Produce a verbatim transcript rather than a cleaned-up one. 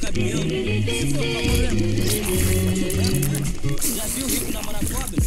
Cabelo, se for pra problema, já viu o rico namorar pobre?